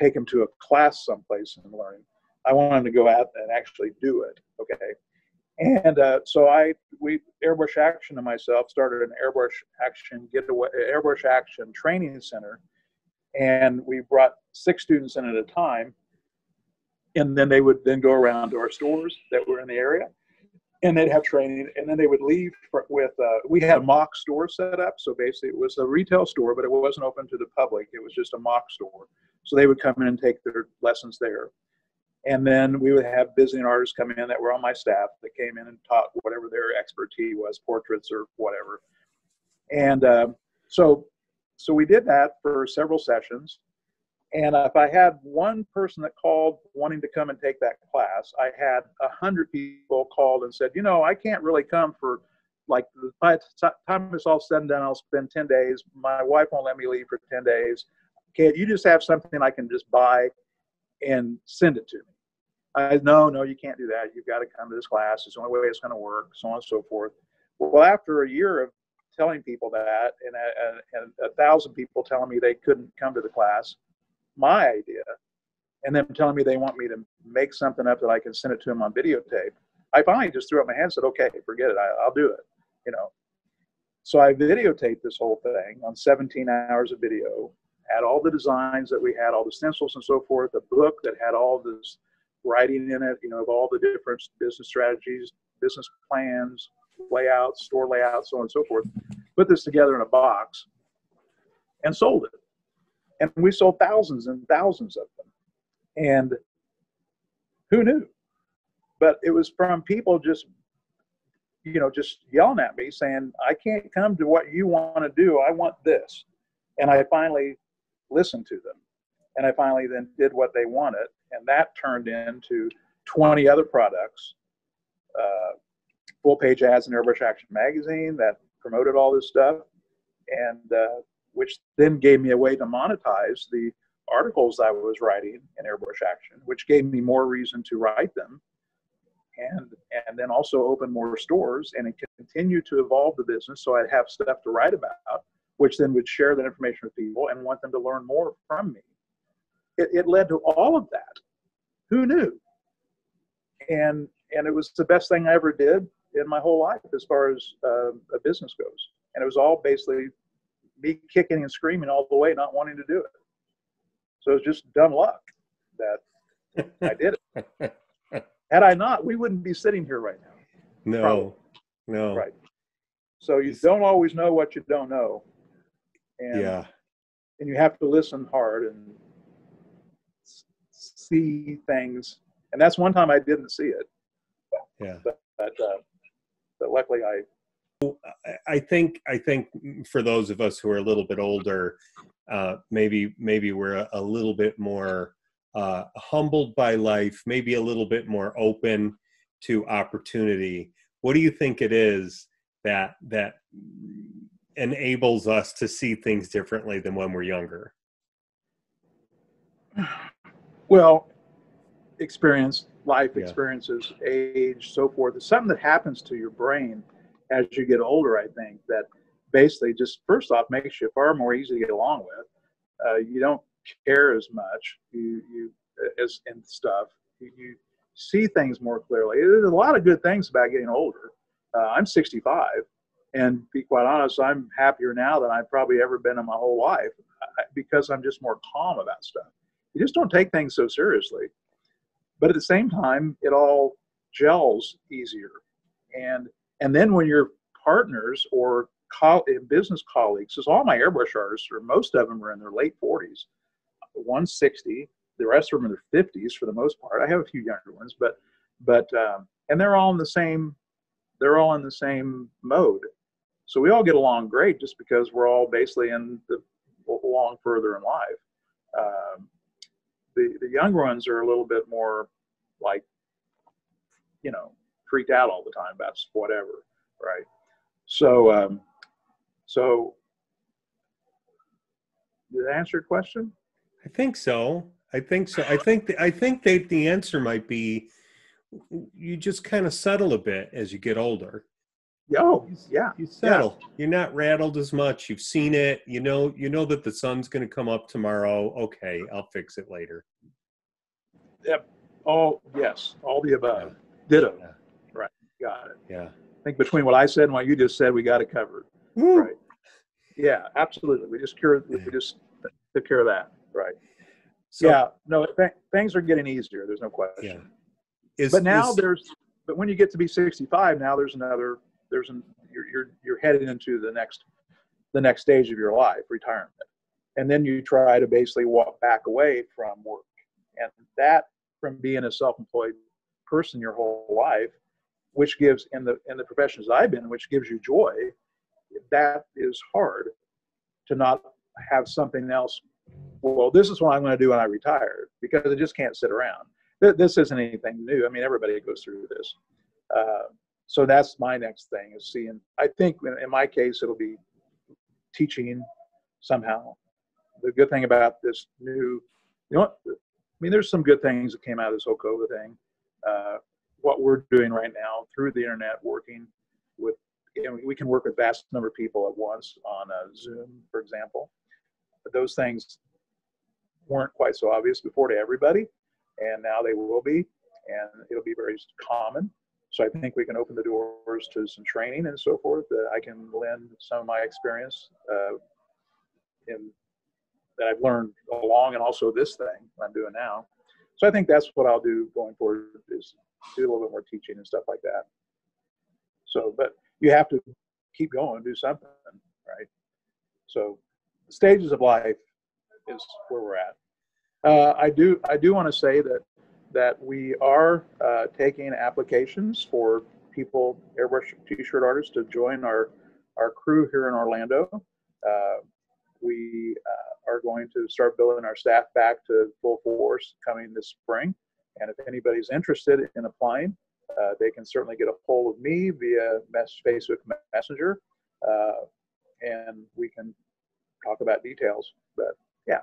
take him to a class someplace and learn. I want him to go out and actually do it. Okay. And so we Airbrush Action and myself started an Airbrush Action getaway, Airbrush Action training center. And we brought 6 students in at a time. And then they would then go around to our stores that were in the area, and they'd have training, and then they would leave with, we had a mock store set up. So basically it was a retail store, but it wasn't open to the public. It was just a mock store. So they would come in and take their lessons there. And then we would have visiting artists come in that were on my staff that came in and taught whatever their expertise was, portraits or whatever. And so we did that for several sessions. And if I had one person that called wanting to come and take that class, I had 100 people called and said, you know, I can't really come for, like, by the time it's all said and done, I'll spend 10 days. My wife won't let me leave for 10 days. Can't you just have something I can just buy and send it to me? I said, no, you can't do that. You've got to come to this class. It's the only way it's going to work, so on and so forth. Well, after a year of telling people that and 1,000 people telling me they couldn't come to the class, my idea, and them telling me they want me to make something up that I can send it to them on videotape, I finally just threw up my hand and said, okay, forget it. I'll do it, you know. So I videotaped this whole thing on 17 hours of video, had all the designs that we had, all the stencils and so forth, a book that had all this writing in it, you know, of all the different business strategies, business plans, layouts, store layouts, so on and so forth. Put this together in a box and sold it. And we sold thousands and thousands of them. And who knew? But it was from people just, you know, just yelling at me saying, I can't come to what you want to do. I want this. And I finally listened to them. And I finally then did what they wanted. And that turned into 20 other products, full-page ads in Airbrush Action magazine that promoted all this stuff. And which then gave me a way to monetize the articles I was writing in Airbrush Action, which gave me more reason to write them, and then also open more stores and continue to evolve the business so I'd have stuff to write about, which then would share that information with people and want them to learn more from me. It led to all of that. Who knew? And it was the best thing I ever did in my whole life as far as a business goes. And it was all basically me kicking and screaming all the way, not wanting to do it. So it's just dumb luck that I did it. Had I not, we wouldn't be sitting here right now. No, probably. No. Right. So you don't always know what you don't know. And, yeah. And you have to listen hard and see things. And that's one time I didn't see it. Yeah. But luckily I think for those of us who are a little bit older, maybe we're a little bit more humbled by life, maybe a little bit more open to opportunity. What do you think it is that enables us to see things differently than when we're younger? Well, experience, life experiences, age, so forth. It's something that happens to your brain as you get older, I think, that basically just, first off, makes you far more easy to get along with. You don't care as much as in stuff. You see things more clearly. There's a lot of good things about getting older. I'm 65, and to be quite honest, I'm happier now than I've probably ever been in my whole life because I'm just more calm about stuff. You just don't take things so seriously. But at the same time, it all gels easier. And then when your partners or business colleagues, because all my airbrush artists, or most of them, are in their late 40s, one's 60, the rest of them are in their 50s for the most part. I have a few younger ones, but and they're all in the same mode. So we all get along great just because we're all basically along further in life. The younger ones are a little bit more like, you know, freaked out all the time about whatever, right? So did I answer your question? I think so. I think that the answer might be you just kind of settle a bit as you get older. Yo, yeah. You settle. Yeah. You're not rattled as much. You've seen it. You know that the sun's going to come up tomorrow. Okay, I'll fix it later. Yep. Oh, yes. All the above. Yeah. Ditto. Yeah. Right. Got it. Yeah. I think between what I said and what you just said, we got it covered. Woo. Right. Yeah, absolutely. We just took care of that. Right. So, yeah. No, things are getting easier. There's no question. Yeah. But when you get to be 65, now you're headed into the next stage of your life, retirement, and then you try to basically walk back away from work, and that from being a self-employed person your whole life, which gives in the professions I've been, which gives you joy, that is hard to not have something else. Well, this is what I'm going to do when I retire, because I just can't sit around. This isn't anything new. I mean, everybody goes through this. So that's my next thing is seeing. I think in my case, it'll be teaching somehow. The good thing about this new, there's some good things that came out of this whole COVID thing. What we're doing right now through the internet, working with, we can work with vast number of people at once on Zoom, for example. But those things weren't quite so obvious before to everybody, and now they will be, and it'll be very common. So I think we can open the doors to some training and so forth that I can lend some of my experience that I've learned along, and also this thing I'm doing now. So I think that's what I'll do going forward, is do a little bit more teaching and stuff like that. So, but you have to keep going, do something, right? So the stages of life is where we're at. I do want to say that we are taking applications for people, airbrush t-shirt artists, to join our crew here in Orlando. We are going to start building our staff back to full force coming this spring. And if anybody's interested in applying, they can certainly get a hold of me via Facebook Messenger, and we can talk about details. But yeah.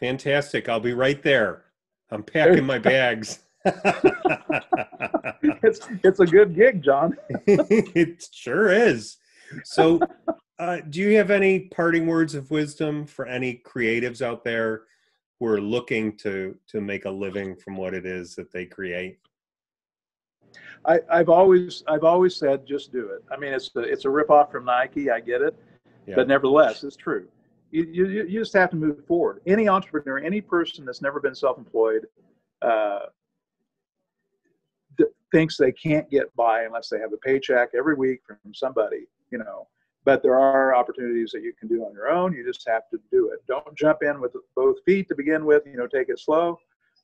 Fantastic. I'll be right there. I'm packing my bags. It's a good gig, John. It sure is. So do you have any parting words of wisdom for any creatives out there who are looking to make a living from what it is that they create? I've always said, just do it. I mean, it's a ripoff from Nike. I get it. Yeah. But nevertheless, it's true. You just have to move forward. Any entrepreneur, any person that's never been self-employed thinks they can't get by unless they have a paycheck every week from somebody, But there are opportunities that you can do on your own. You just have to do it. Don't jump in with both feet to begin with. Take it slow.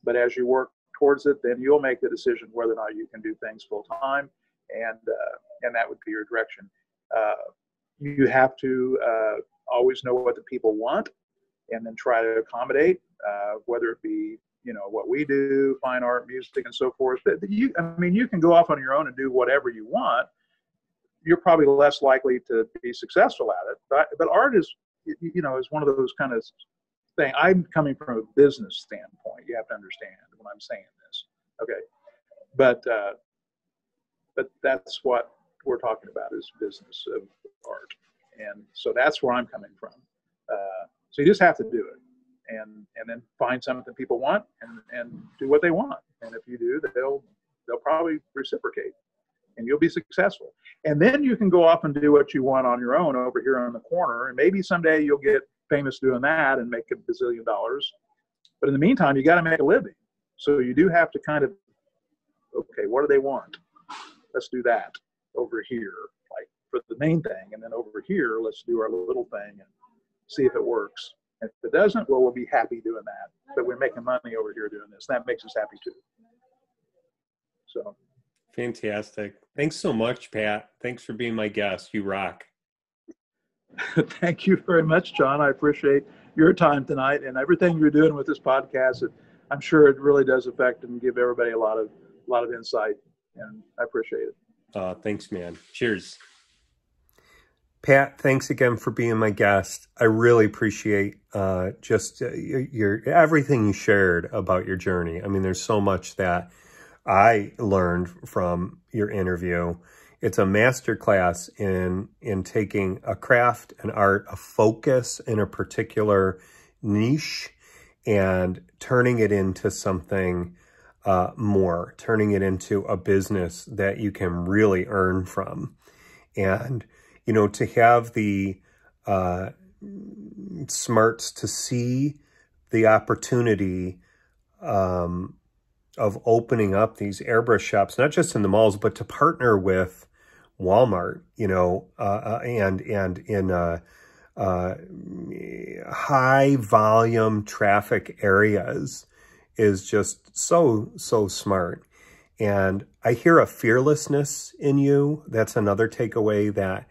But as you work towards it, then you'll make the decision whether or not you can do things full time, and that would be your direction. You have to always know what the people want, and then try to accommodate, whether it be, what we do, fine art, music, and so forth. But you can go off on your own and do whatever you want. You're probably less likely to be successful at it. But art is, is one of those kind of thing. I'm coming from a business standpoint. You have to understand when I'm saying this. Okay. But that's what we're talking about, is business of art. And so that's where I'm coming from. So you just have to do it, and then find something people want, and do what they want. And if you do, they'll probably reciprocate, and you'll be successful. And then you can go off and do what you want on your own over here on the corner. And maybe someday you'll get famous doing that and make $1 bazillion. But in the meantime, you got to make a living. So you do have to kind of, okay, what do they want? Let's do that over here, like, for the main thing, and then over here, let's do our little thing and see if it works. And if it doesn't, well, we'll be happy doing that. But we're making money over here doing this. That makes us happy too. So. Fantastic. Thanks so much, Pat. Thanks for being my guest. You rock. Thank you very much, John. I appreciate your time tonight and everything you're doing with this podcast. I'm sure it really does affect and give everybody a lot of insight, and I appreciate it. Thanks, man. Cheers. Pat, thanks again for being my guest. I really appreciate your everything you shared about your journey. I mean, there's so much that I learned from your interview, It's a master class in taking a craft, an art, a focus in a particular niche and turning it into something more, turning it into a business that you can really earn from. And, you know, to have the smarts to see the opportunity of opening up these airbrush shops, not just in the malls, but to partner with Walmart, you know, and in high volume traffic areas is just so smart. And I hear a fearlessness in you. That's another takeaway, that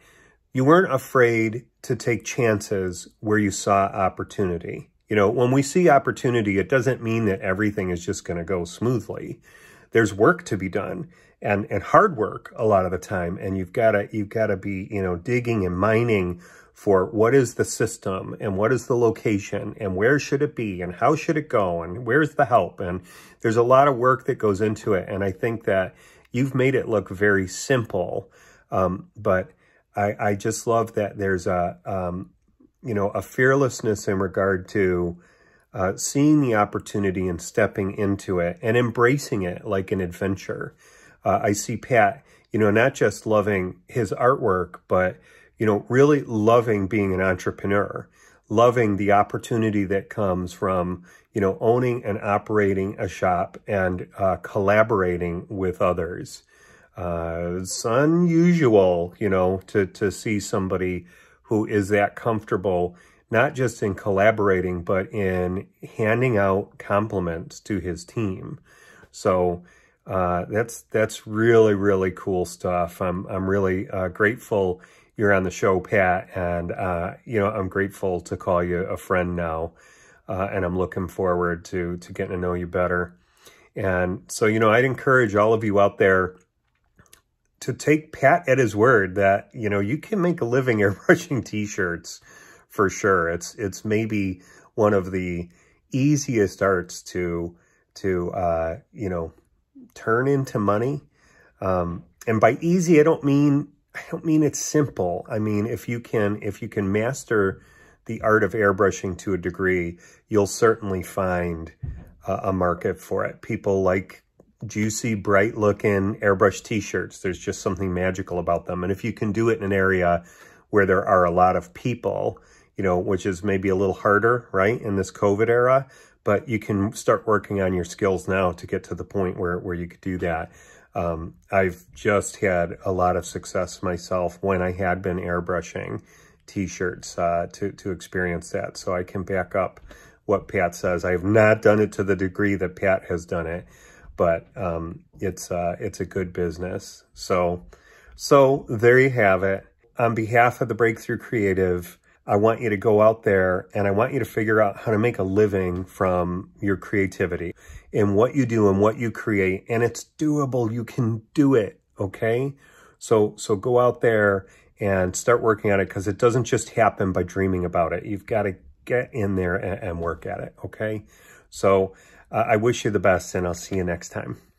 you weren't afraid to take chances where you saw opportunity. You know, when we see opportunity, it doesn't mean that everything is just going to go smoothly. There's work to be done, and hard work a lot of the time. And you've got to be, you know, digging and mining for what is the system and what is the location and where should it be and how should it go and where's the help. And there's a lot of work that goes into it. And I think that you've made it look very simple. But I just love that there's you know, a fearlessness in regard to seeing the opportunity and stepping into it and embracing it like an adventure. I see Pat, you know, not just loving his artwork, but, you know, really loving being an entrepreneur, loving the opportunity that comes from, you know, owning and operating a shop and collaborating with others. It's unusual, you know, to see somebody who is that comfortable, not just in collaborating, but in handing out compliments to his team. So that's really, really cool stuff. I'm really grateful you're on the show, Pat. And, you know, I'm grateful to call you a friend now. And I'm looking forward to getting to know you better. And so, you know, I'd encourage all of you out there to take Pat at his word that, you know, you can make a living airbrushing t-shirts for sure. It's maybe one of the easiest arts to you know, turn into money. And by easy, I don't mean it's simple. I mean, if you can master the art of airbrushing to a degree, you'll certainly find a market for it. People like juicy, bright-looking airbrush t-shirts. There's just something magical about them. And if you can do it in an area where there are a lot of people, you know, which is maybe a little harder, right, in this COVID era, but you can start working on your skills now to get to the point where you could do that. I've just had a lot of success myself when I had been airbrushing t-shirts to experience that. So I can back up what Pat says. I have not done it to the degree that Pat has done it. But it's a good business. So there you have it. On behalf of the Breakthrough Creative, I want you to go out there and I want you to figure out how to make a living from your creativity in what you do and what you create. And it's doable. You can do it, okay? So go out there and start working on it, because it doesn't just happen by dreaming about it. You've got to get in there and work at it, okay? So I wish you the best, and I'll see you next time.